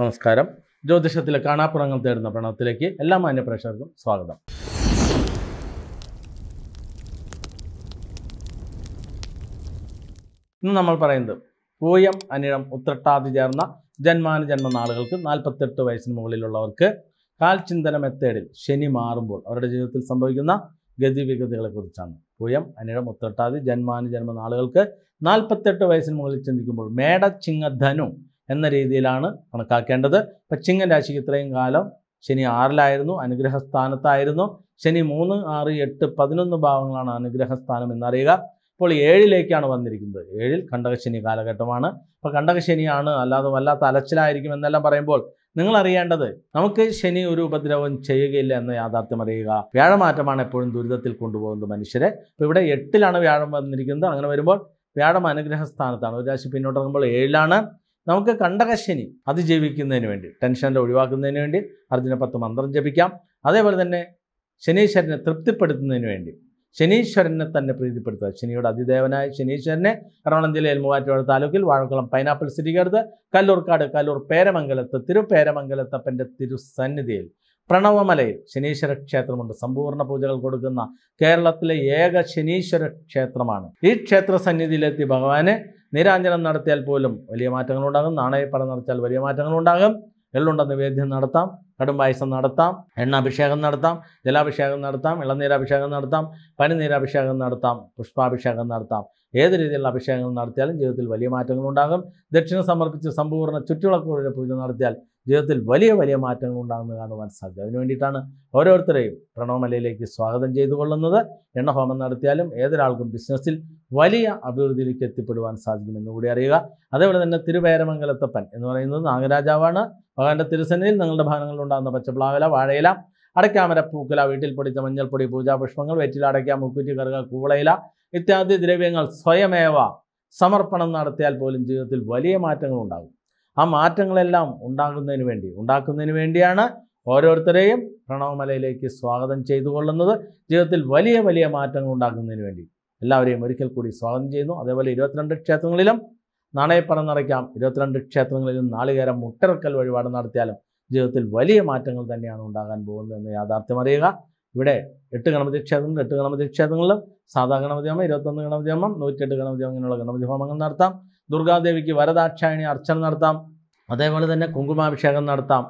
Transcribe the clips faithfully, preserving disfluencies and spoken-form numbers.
നമസ്കാരം. ജ്യോതിഷത്തിലെ കാണാപ്പുറങ്ങൾ തേടുന്ന പ്രണവത്തിലേക്ക് എല്ലാ മാന്യ പ്രേക്ഷകർക്കും സ്വാഗതം. ഇന്ന് നമ്മൾ പറയുന്നത് പൂയം അനിഴം ഉത്രട്ടാതി ചേർന്ന ജന്മാനുജന്മ നാളുകൾക്ക് നാൽപ്പത്തെട്ട് വയസ്സിന് മുകളിലുള്ളവർക്ക് കാൽചിന്തന മെത്തേഡിൽ ശനി മാറുമ്പോൾ അവരുടെ ജീവിതത്തിൽ സംഭവിക്കുന്ന ഗതിവിഗതികളെ കുറിച്ചാണ്. പൂയം അനിഴം ഉത്രട്ടാതി ജന്മാനുജന്മ നാളുകൾക്ക് നാൽപ്പത്തെട്ട് വയസ്സിന് മുകളിൽ ചിന്തിക്കുമ്പോൾ മേട ചിങ്ങധനു എന്ന രീതിയിലാണ് കണക്കാക്കേണ്ടത്. അപ്പം ചിങ്ങൻ രാശിക്ക് ഇത്രയും കാലം ശനി ആറിലായിരുന്നു, അനുഗ്രഹസ്ഥാനത്തായിരുന്നു. ശനി മൂന്ന് ആറ് എട്ട് പതിനൊന്ന് ഭാവങ്ങളാണ് അനുഗ്രഹസ്ഥാനം എന്നറിയുക. ഇപ്പോൾ ഏഴിലേക്കാണ് വന്നിരിക്കുന്നത്. ഏഴിൽ കണ്ടകശനി കാലഘട്ടമാണ്. അപ്പോൾ കണ്ടകശനിയാണ്, അല്ലാതെ വല്ലാത്ത അലച്ചിലായിരിക്കും എന്നെല്ലാം പറയുമ്പോൾ നിങ്ങൾ അറിയേണ്ടത് നമുക്ക് ശനി ഒരു ഉപദ്രവം ചെയ്യുകയില്ല എന്ന യാഥാർത്ഥ്യം അറിയുക. വ്യാഴമാറ്റമാണ് എപ്പോഴും ദുരിതത്തിൽ കൊണ്ടുപോകുന്നത് മനുഷ്യരെ. അപ്പോൾ ഇവിടെ എട്ടിലാണ് വ്യാഴം വന്നിരിക്കുന്നത്. അങ്ങനെ വരുമ്പോൾ വ്യാഴം അനുഗ്രഹസ്ഥാനത്താണ്. ഒരു രാശി പിന്നോട്ടിറങ്ങുമ്പോൾ ഏഴിലാണ്. നമുക്ക് കണ്ടകശനി അതിജീവിക്കുന്നതിന് വേണ്ടി, ടെൻഷൻ്റെ ഒഴിവാക്കുന്നതിന് വേണ്ടി അർജുന പത്ത് മന്ത്രം ജപിക്കാം. അതേപോലെ തന്നെ ശനീശ്വരനെ തൃപ്തിപ്പെടുത്തുന്നതിന് വേണ്ടി, ശനീശ്വരനെ തന്നെ പ്രീതിപ്പെടുത്തുക, ശനിയുടെ അതിദേവനായ ശനീശ്വരനെ എറണാകുളം ജില്ലയിൽ മൂവാറ്റുപുഴ താലൂക്കിൽ വാഴക്കുളം പൈനാപ്പിൾ സിറ്റിക്കടുത്ത് കല്ലൂർക്കാട് കല്ലൂർ പേരമംഗലത്ത് തിരുപേരമംഗലത്തപ്പൻ്റെ തിരുസന്നിധിയിൽ പ്രണവമലയിൽ ശനീശ്വര ക്ഷേത്രമുണ്ട്. സമ്പൂർണ്ണ പൂജകൾ കൊടുക്കുന്ന കേരളത്തിലെ ഏക ശനീശ്വര ക്ഷേത്രമാണ്. ഈ ക്ഷേത്ര സന്നിധിയിലെത്തി ഭഗവാനെ നീരാഞ്ജനം നടത്തിയാൽ പോലും വലിയ മാറ്റങ്ങളുണ്ടാകും. നാണയപ്പറ നടത്തിയാൽ വലിയ മാറ്റങ്ങളുണ്ടാകും. എള്ളുണ്ട നിവേദ്യം നടത്താം, കടും പായസം നടത്താം, എണ്ണാഭിഷേകം നടത്താം, ജലാഭിഷേകം നടത്താം, ഇളനീരാഭിഷേകം നടത്താം, പനിനീരാഭിഷേകം നടത്താം, പുഷ്പാഭിഷേകം നടത്താം. ഏത് രീതിയിലുള്ള അഭിഷേകങ്ങൾ നടത്തിയാലും ജീവിതത്തിൽ വലിയ മാറ്റങ്ങളുണ്ടാകും. ദക്ഷിണ സമർപ്പിച്ച് സമ്പൂർണ്ണ ചുറ്റുവിളക്കുകളുടെ പൂജ നടത്തിയാൽ ജീവിതത്തിൽ വലിയ വലിയ മാറ്റങ്ങൾ ഉണ്ടാകുന്നത് കാണുവാൻ സാധിക്കും. അതിനു വേണ്ടിയിട്ടാണ് ഓരോരുത്തരെയും പ്രണവമലയിലേക്ക് സ്വാഗതം ചെയ്തു കൊള്ളുന്നത്. എണ്ണഹോമം നടത്തിയാലും ഏതൊരാൾക്കും ബിസിനസ്സിൽ വലിയ അഭിവൃദ്ധിയിലേക്ക് എത്തിപ്പെടുവാൻ സാധിക്കുമെന്ന് കൂടി അറിയുക. അതേപോലെ തന്നെ തിരുപേരമംഗലത്തപ്പൻ എന്ന് പറയുന്നത് നാഗരാജാവാണ്. ഭഗവാന്റെ തിരുസന്നിധിയിൽ നിങ്ങളുടെ ഭവനങ്ങളിലുണ്ടാകുന്ന പച്ചപ്ലാവില, വാഴയില, അടയ്ക്കാമര പൂക്കുല, വീട്ടിൽ പൊടിച്ച മഞ്ഞൾപ്പൊടി, പൂജാപുഷ്പങ്ങൾ, വെറ്റില, അടയ്ക്ക, മുക്കുറ്റി, കറുക, കൂവളയില ഇത്യാദി ദ്രവ്യങ്ങൾ സ്വയമേവ സമർപ്പണം നടത്തിയാൽ പോലും ജീവിതത്തിൽ വലിയ മാറ്റങ്ങളുണ്ടാകും. ആ മാറ്റങ്ങളെല്ലാം ഉണ്ടാകുന്നതിന് വേണ്ടി ഉണ്ടാക്കുന്നതിന് വേണ്ടിയാണ് ഓരോരുത്തരെയും പ്രണവമലയിലേക്ക് സ്വാഗതം ചെയ്തു കൊള്ളുന്നത്. ജീവിതത്തിൽ വലിയ വലിയ മാറ്റങ്ങൾ ഉണ്ടാക്കുന്നതിന് വേണ്ടി എല്ലാവരെയും ഒരിക്കൽ കൂടി സ്വാഗതം ചെയ്യുന്നു. അതേപോലെ ഇരുപത്തിരണ്ട് ക്ഷേത്രങ്ങളിലും നാണയപ്പറ നിറയ്ക്കാം. ഇരുപത്തിരണ്ട് ക്ഷേത്രങ്ങളിലും നാളികേരം മുട്ടിറക്കൽ വഴിപാട് നടത്തിയാലും ജീവിതത്തിൽ വലിയ മാറ്റങ്ങൾ തന്നെയാണ് ഉണ്ടാകാൻ പോകുന്നതെന്ന് യാഥാർത്ഥ്യം അറിയുക. ഇവിടെ എട്ട് ഗണപതി ക്ഷേത്രങ്ങൾ, എട്ട് ഗണപതി ക്ഷേത്രങ്ങളിലും സാധാ ഗണപതി ഹോമം, ഇരുപത്തൊന്ന് ഗണപതി ഹോമം, നൂറ്റിയെട്ട് ഗണപതി ഹോമം, ഇങ്ങനെയുള്ള ഗണപതി ഹോമങ്ങൾ നടത്താം. ദുർഗാദേവിക്ക് വരദാക്ഷായണി അർച്ചന നടത്താം. അതേപോലെ തന്നെ കുങ്കുമാഭിഷേകം നടത്താം,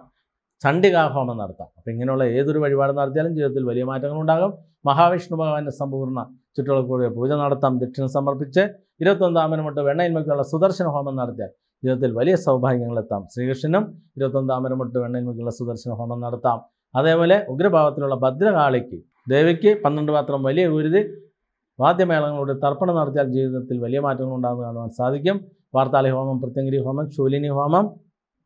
ചണ്ഡികാഹോമം നടത്താം. അപ്പം ഇങ്ങനെയുള്ള ഏതൊരു വഴിപാട് നടത്തിയാലും ജീവിതത്തിൽ വലിയ മാറ്റങ്ങളുണ്ടാകും. മഹാവിഷ്ണു ഭഗവാന്റെ സമ്പൂർണ്ണ ചുറ്റുവിളക്കോടെ പൂജ നടത്താം. ദക്ഷിണ സമർപ്പിച്ച് ഇരുപത്തൊന്നാമരമൊട്ട് വെണ്ണയിന്മയ്ക്കുള്ള സുദർശന ഹോമം നടത്തിയാൽ ജീവിതത്തിൽ വലിയ സൗഭാഗ്യങ്ങളെത്താം. ശ്രീകൃഷ്ണനും ഇരുപത്തൊന്നാമരമൊട്ട് വെണ്ണയിന്മയ്ക്കുള്ള സുദർശന ഹോമം നടത്താം. അതേപോലെ ഉഗ്രഭാവത്തിലുള്ള ഭദ്രകാളിക്ക് ദേവിക്ക് പന്ത്രണ്ട് പാത്രം വലിയ ഉരുതി വാദ്യമേളങ്ങളുടെ തർപ്പണം നടത്തിയാൽ ജീവിതത്തിൽ വലിയ മാറ്റങ്ങൾ ഉണ്ടാകുന്നത് കാണുവാൻ സാധിക്കും. വാർത്താളി ഹോമം, പ്രത്യംഗിരി ഹോമം, ശൂലിനി ഹോമം,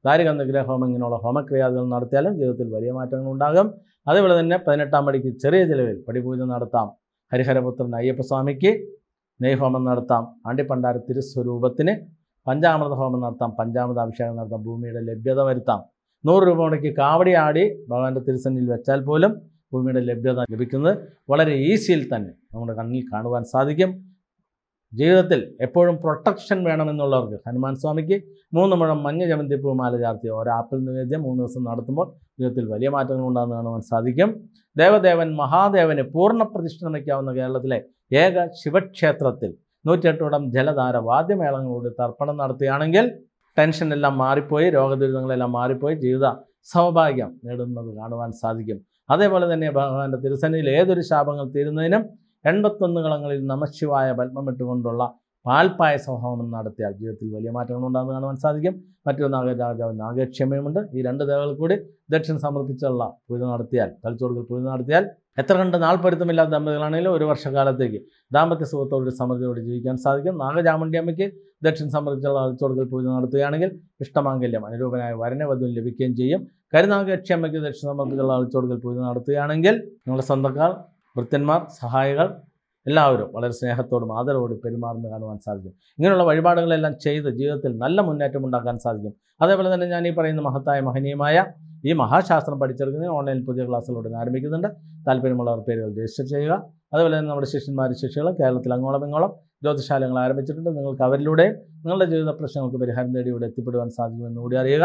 ദാരികനിഗ്രഹ ഹോമം, ഇങ്ങനെയുള്ള ഹോമക്രിയാദികൾ നടത്തിയാലും ജീവിതത്തിൽ വലിയ മാറ്റങ്ങൾ ഉണ്ടാകും. അതേപോലെ തന്നെ പതിനെട്ടാം പടിക്ക് ചെറിയ ചിലവിൽ പടിപൂജ നടത്താം. ഹരിഹരപുത്രൻ അയ്യപ്പസ്വാമിക്ക് നെയ്ഹോമം നടത്താം. ആണ്ടിപ്പണ്ടാര തിരുസ്വരൂപത്തിന് പഞ്ചാമൃത ഹോമം നടത്താം, പഞ്ചാമൃത അഭിഷേകം നടത്താം, ഭൂമിയുടെ ലഭ്യത വരുത്താം. നൂറ് രൂപ മുടക്കി കാവടി ആടി ഭഗവാന്റെ തിരുസന്നിധിയിൽ വെച്ചാൽ പോലും ഭൂമിയുടെ ലഭ്യത ലഭിക്കുന്നത് വളരെ ഈസിയിൽ തന്നെ നമ്മുടെ കണ്ണിൽ കാണുവാൻ സാധിക്കും. ജീവിതത്തിൽ എപ്പോഴും പ്രൊട്ടക്ഷൻ വേണമെന്നുള്ളവർക്ക് ഹനുമാൻ സ്വാമിക്ക് മൂന്ന് മുഴം മഞ്ഞ ജമന്തിപ്പൂ മാല ചാർത്തി ഒരാപ്പിൾ നിവേദ്യം മൂന്ന് ദിവസം നടത്തുമ്പോൾ ജീവിതത്തിൽ വലിയ മാറ്റങ്ങൾ ഉണ്ടാകുന്ന കാണുവാൻ സാധിക്കും. ദേവദേവൻ മഹാദേവന് പൂർണ്ണ പ്രതിഷ്ഠ വയ്ക്കാവുന്ന കേരളത്തിലെ ഏക ശിവക്ഷേത്രത്തിൽ നൂറ്റെട്ടോടം ജലധാര വാദ്യമേളങ്ങളോട് തർപ്പണം നടത്തുകയാണെങ്കിൽ ടെൻഷനെല്ലാം മാറിപ്പോയി, രോഗദുരിതങ്ങളെല്ലാം മാറിപ്പോയി ജീവിത സൗഭാഗ്യം നേടുന്നത് കാണുവാൻ സാധിക്കും. അതേപോലെ തന്നെ ഭഗവാന്റെ തിരുസന്നിധിയിൽ ഏതൊരു ശാപങ്ങൾ തീരുന്നതിനും എൺപത്തൊന്ന് കളങ്ങളിൽ നമശിവായ പത്മമിട്ടുകൊണ്ടുള്ള പാൽപ്പായസ ഹോമം നടത്തിയാൽ ജീവിതത്തിൽ വലിയ മാറ്റങ്ങൾ ഉണ്ടാകുന്നത് കാണുവാൻ സാധിക്കും. മറ്റൊരു നാഗരാജാവ് നാഗക്ഷമയുമുണ്ട്. ഈ രണ്ട് ദേവകൾ കൂടി ദക്ഷിണ സമർപ്പിച്ചുള്ള പൂജ നടത്തിയാൽ, തലച്ചോറിൽ പൂജ നടത്തിയാൽ എത്ര കണ്ട് നാൾ പൊരുത്തമില്ലാത്ത ദമ്പതികളാണെങ്കിലും ഒരു വർഷക്കാലത്തേക്ക് ദാമ്പത്യ സുഖത്തോട് സമൃദ്ധിയോട് ജീവിക്കാൻ സാധിക്കും. നാഗചാമുണ്ടിയമ്മയ്ക്ക് ദക്ഷിണ സമർപ്പിച്ചുള്ള തലച്ചോറിൽ പൂജ നടത്തുകയാണെങ്കിൽ ഇഷ്ടമാംഗല്യം അനുരൂപനായ വരനെ വധുവിന് ലഭിക്കുകയും ചെയ്യും. കരുനാഗക്ഷമയ്ക്ക് ദക്ഷിണ സമർപ്പിച്ചുള്ള തലച്ചോറിൽ പൂജ നടത്തുകയാണെങ്കിൽ നിങ്ങളുടെ സ്വന്തക്കാർ, വൃത്യന്മാർ, സഹായികൾ എല്ലാവരും വളരെ സ്നേഹത്തോടും ആദരവോടും പെരുമാറുന്നത് കാണുവാൻ സാധിക്കും. ഇങ്ങനെയുള്ള വഴിപാടുകളെല്ലാം ചെയ്ത് ജീവിതത്തിൽ നല്ല മുന്നേറ്റം ഉണ്ടാക്കാൻ സാധിക്കും. അതേപോലെ തന്നെ ഞാൻ ഈ പറയുന്ന മഹത്തായ മഹനീയമായ ഈ മഹാശാസ്ത്രം പഠിച്ചെടുക്കുന്നതിന് ഓൺലൈൻ പുതിയ ക്ലാസ്സുകളുടെ ആരംഭിക്കുന്നുണ്ട്. താല്പര്യമുള്ളവർ പേരുകൾ രജിസ്റ്റർ ചെയ്യുക. അതുപോലെ തന്നെ നമ്മുടെ ശിഷ്യന്മാർ ശിഷ്യകൾ കേരളത്തിൽ അങ്ങോളം ഇങ്ങോളം ജ്യോതിശാലങ്ങൾ ആരംഭിച്ചിട്ടുണ്ട്. നിങ്ങൾക്ക് അവരിലൂടെയും നിങ്ങളുടെ ജീവിത പ്രശ്നങ്ങൾക്ക് പരിഹാരം തേടി ഇവിടെ എത്തിപ്പെടുവാൻ സാധിക്കുമെന്ന് കൂടി അറിയുക.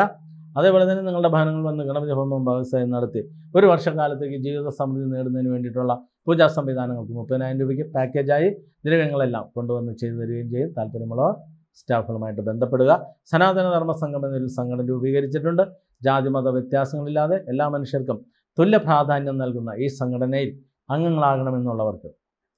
അതേപോലെ തന്നെ നിങ്ങളുടെ ഭാനങ്ങൾ വന്ന് ഗണപതിഹോമം ഭാഗസ്ഥയും നടത്തി ഒരു വർഷക്കാലത്തേക്ക് ജീവിത സമൃദ്ധി നേടുന്നതിന് വേണ്ടിയിട്ടുള്ള പൂജാ സംവിധാനങ്ങൾക്ക് മുപ്പതിനായിരം രൂപയ്ക്ക് പാക്കേജായി ദ്രവ്യങ്ങളെല്ലാം കൊണ്ടുവന്ന് ചെയ്തു തരികയും ചെയ്യും. താല്പര്യമുള്ളവർ സ്റ്റാഫുകളുമായിട്ട് ബന്ധപ്പെടുക. സനാതന ധർമ്മ സംഘം എന്നൊരു സംഘടന രൂപീകരിച്ചിട്ടുണ്ട്. ജാതിമത വ്യത്യാസങ്ങളില്ലാതെ എല്ലാ മനുഷ്യർക്കും തുല്യ പ്രാധാന്യം നൽകുന്ന ഈ സംഘടനയിൽ അംഗങ്ങളാകണമെന്നുള്ളവർക്ക്,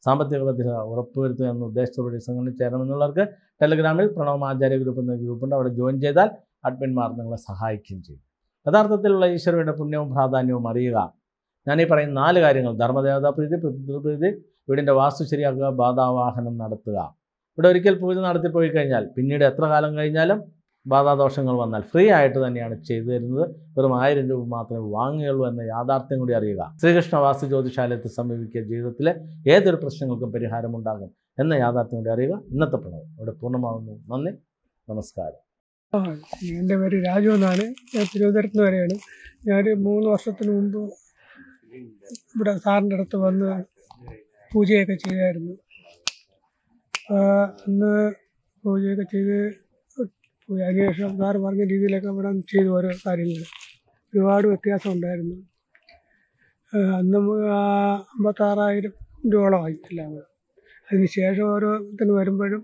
സാമ്പത്തിക ഭദ്രത ഉറപ്പുവരുത്തുക എന്ന ഉദ്ദേശത്തോടെ സംഘടനയിൽ ചേരണമെന്നുള്ളവർക്ക് ടെലഗ്രാമിൽ പ്രണവം ആചാര്യ ഗ്രൂപ്പ് എന്ന ഗ്രൂപ്പുണ്ട്. അവിടെ ജോയിൻ ചെയ്താൽ അഡ്മിന്മാർ നിങ്ങളെ സഹായിക്കുകയും ചെയ്യും. യഥാർത്ഥത്തിലുള്ള ഈശ്വരയുടെ പുണ്യവും പ്രാധാന്യവും അറിയുക. ഞാനീ പറയുന്ന നാല് കാര്യങ്ങൾ: ധർമ്മദേവതാപ്രീതി, പിതൃപ്രീതി, വീടിൻ്റെ വാസ്തു ശരിയാക്കുക, ബാധാവാഹനം നടത്തുക. ഇവിടെ ഒരിക്കൽ പൂജ നടത്തിപ്പോയി കഴിഞ്ഞാൽ പിന്നീട് എത്ര കാലം കഴിഞ്ഞാലും ബാധാദോഷങ്ങൾ വന്നാൽ ഫ്രീ ആയിട്ട് തന്നെയാണ് ചെയ്തു തരുന്നത്. വെറും ആയിരം രൂപ മാത്രമേ വാങ്ങുകയുള്ളൂ എന്ന യാഥാർത്ഥ്യം കൂടി അറിയുക. ശ്രീകൃഷ്ണ വാസ്തു ജ്യോതിശാലയത്തെ സമീപിക്കുക. ജീവിതത്തിലെ ഏതൊരു പ്രശ്നങ്ങൾക്കും പരിഹാരമുണ്ടാകും എന്ന യാഥാർത്ഥ്യം കൂടി അറിയുക. ഇന്നത്തെ പ്രണവം ഇവിടെ പൂർണ്ണമാകുന്നു. നന്ദി, നമസ്കാരം. എൻ്റെ പേര് രാജു എന്നാണ്. ഞാൻ തിരുവനന്തപുരത്ത് വരെയാണ്. ഞാൻ മൂന്ന് വർഷത്തിന് മുമ്പ് ഇവിടെ സാറിൻ്റെ അടുത്ത് വന്ന് പൂജയൊക്കെ ചെയ്തായിരുന്നു. അന്ന് പൂജയൊക്കെ ചെയ്ത് അതിനുശേഷം സാറ് പറഞ്ഞ രീതിയിലൊക്കെ ഇവിടെ ചെയ്തു. ഓരോ കാര്യങ്ങൾ ഒരുപാട് വ്യത്യാസം ഉണ്ടായിരുന്നു. അന്ന് അമ്പത്താറായിരം രൂപയോളമായി എല്ലാം. അതിന് ശേഷം ഓരോത്തിന് വരുമ്പോഴും